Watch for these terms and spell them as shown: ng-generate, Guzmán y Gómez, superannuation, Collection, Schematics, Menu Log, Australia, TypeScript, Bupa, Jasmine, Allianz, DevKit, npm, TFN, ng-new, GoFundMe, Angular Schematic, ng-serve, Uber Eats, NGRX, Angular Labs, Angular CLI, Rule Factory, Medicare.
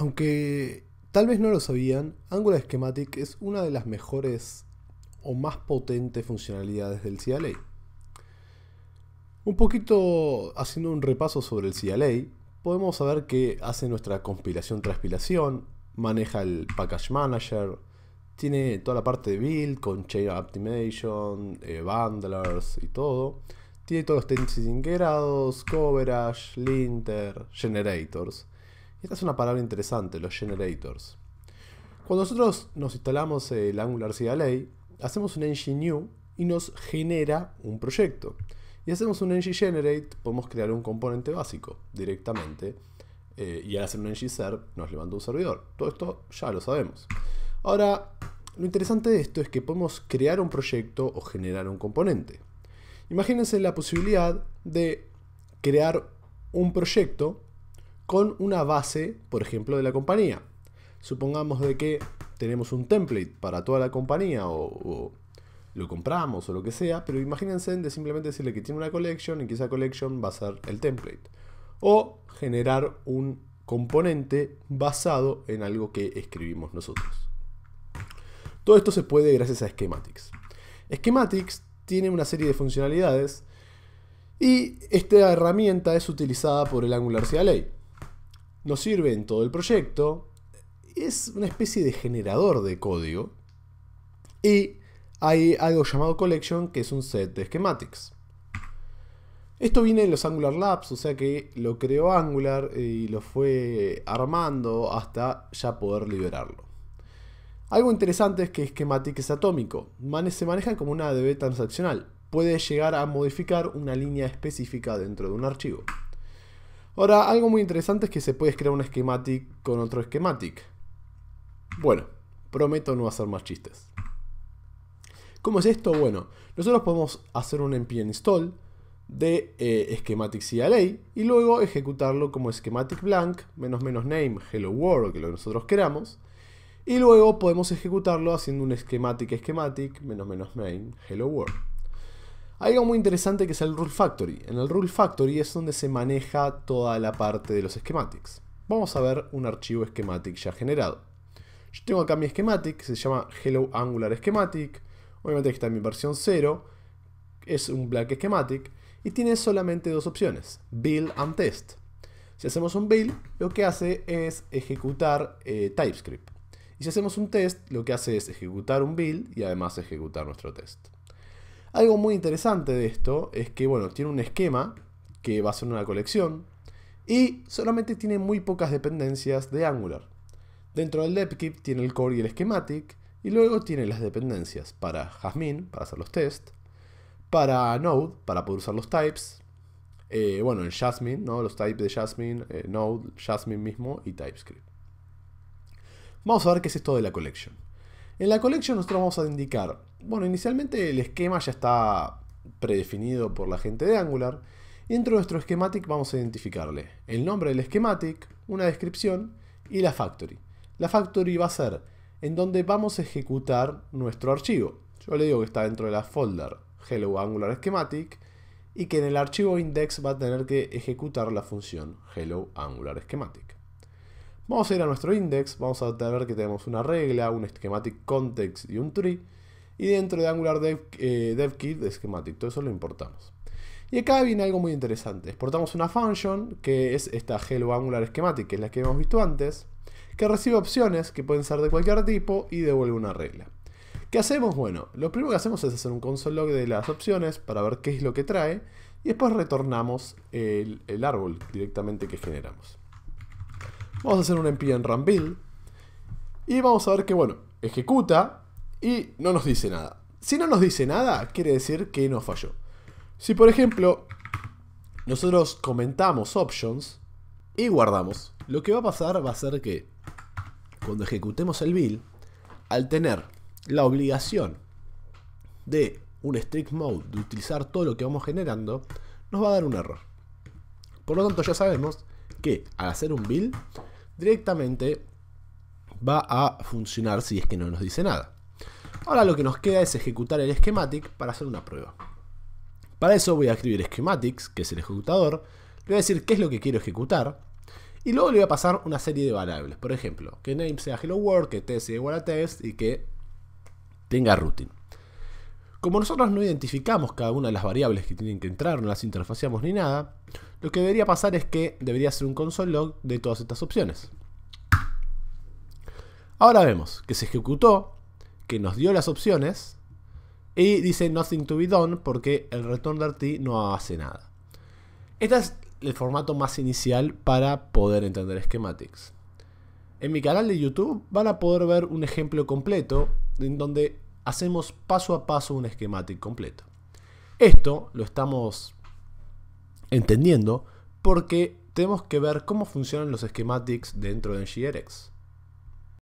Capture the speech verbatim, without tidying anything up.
Aunque tal vez no lo sabían, Angular Schematic es una de las mejores o más potentes funcionalidades del C L I. Un poquito haciendo un repaso sobre el C L I, podemos saber que hace nuestra compilación-transpilación, maneja el Package Manager, tiene toda la parte de build con Chain Optimization, eh, bundlers y todo. Tiene todos los tendencies integrados, coverage, linter, generators. Y esta es una palabra interesante, los generators. Cuando nosotros nos instalamos el Angular C L I, hacemos un ng-new y nos genera un proyecto. Y hacemos un ng-generate, podemos crear un componente básico directamente. Eh, y al hacer un ng-serve nos levanta un servidor. Todo esto ya lo sabemos. Ahora, lo interesante de esto es que podemos crear un proyecto o generar un componente. Imagínense la posibilidad de crear un proyecto con una base, por ejemplo, de la compañía. Supongamos de que tenemos un template para toda la compañía o, o lo compramos o lo que sea, pero imagínense de simplemente decirle que tiene una collection y que esa collection va a ser el template. O generar un componente basado en algo que escribimos nosotros. Todo esto se puede gracias a Schematics. Schematics tiene una serie de funcionalidades y esta herramienta es utilizada por el Angular C L I. Nos sirve en todo el proyecto. Es una especie de generador de código y hay algo llamado Collection, que es un set de Schematics. Esto viene en los Angular Labs, o sea que lo creó Angular y lo fue armando hasta ya poder liberarlo. Algo interesante es que Schematic es atómico, se maneja como una D B transaccional. Puede llegar a modificar una línea específica dentro de un archivo. Ahora, algo muy interesante es que se puede crear un Schematic con otro Schematic. Bueno, prometo no hacer más chistes. ¿Cómo es esto? Bueno, nosotros podemos hacer un npm install de eh, Schematic C L I y luego ejecutarlo como Schematic blank "-name hello world", que lo que nosotros queramos, y luego podemos ejecutarlo haciendo un Schematic Schematic "-name hello world". Hay algo muy interesante que es el Rule Factory. En el Rule Factory es donde se maneja toda la parte de los Schematics. Vamos a ver un archivo Schematic ya generado. Yo tengo acá mi Schematic, se llama Hello Angular Schematic. Obviamente está en mi versión cero. Es un Black Schematic. Y tiene solamente dos opciones, Build and Test. Si hacemos un Build, lo que hace es ejecutar eh, TypeScript. Y si hacemos un Test, lo que hace es ejecutar un Build y además ejecutar nuestro Test. Algo muy interesante de esto es que, bueno, tiene un esquema que va a ser una colección y solamente tiene muy pocas dependencias de Angular. Dentro del DevKit tiene el core y el Schematic y luego tiene las dependencias para Jasmine, para hacer los tests, para Node, para poder usar los types, eh, bueno, en Jasmine, ¿no? Los types de Jasmine, eh, Node, Jasmine mismo y TypeScript. Vamos a ver qué es esto de la collection. En la collection nosotros vamos a indicar, bueno, inicialmente el esquema ya está predefinido por la gente de Angular. Y dentro de nuestro Schematic vamos a identificarle el nombre del Schematic, una descripción y la factory. La factory va a ser en donde vamos a ejecutar nuestro archivo. Yo le digo que está dentro de la folder Hello Angular Schematic y que en el archivo index va a tener que ejecutar la función Hello Angular Schematic. Vamos a ir a nuestro index, vamos a ver que tenemos una regla, un Schematic context y un tree. Y dentro de Angular Dev, eh, DevKit, de Schematic, todo eso lo importamos. Y acá viene algo muy interesante. Exportamos una function, que es esta Hello Angular Schematic, que es la que hemos visto antes, que recibe opciones, que pueden ser de cualquier tipo, y devuelve una regla. ¿Qué hacemos? Bueno, lo primero que hacemos es hacer un console log de las opciones para ver qué es lo que trae, y después retornamos el, el árbol directamente que generamos. Vamos a hacer un npm run build, y vamos a ver que, bueno, ejecuta, y no nos dice nada. Si no nos dice nada, quiere decir que nos falló. Si, por ejemplo, nosotros comentamos options y guardamos, lo que va a pasar va a ser que cuando ejecutemos el build, al tener la obligación de un strict mode de utilizar todo lo que vamos generando, nos va a dar un error. Por lo tanto, ya sabemos que al hacer un build, directamente va a funcionar si es que no nos dice nada. Ahora lo que nos queda es ejecutar el Schematic para hacer una prueba. Para eso voy a escribir Schematics, que es el ejecutador. Le voy a decir qué es lo que quiero ejecutar. Y luego le voy a pasar una serie de variables. Por ejemplo, que name sea hello world, que test sea igual a test y que tenga routing. Como nosotros no identificamos cada una de las variables que tienen que entrar, no las interfaciamos ni nada, lo que debería pasar es que debería ser un console log de todas estas opciones. Ahora vemos que se ejecutó, que nos dio las opciones y dice nothing to be done porque el return_rt no hace nada. Este es el formato más inicial para poder entender Schematics. En mi canal de YouTube van a poder ver un ejemplo completo en donde hacemos paso a paso un Schematic completo. Esto lo estamos entendiendo porque tenemos que ver cómo funcionan los Schematics dentro de N G R X.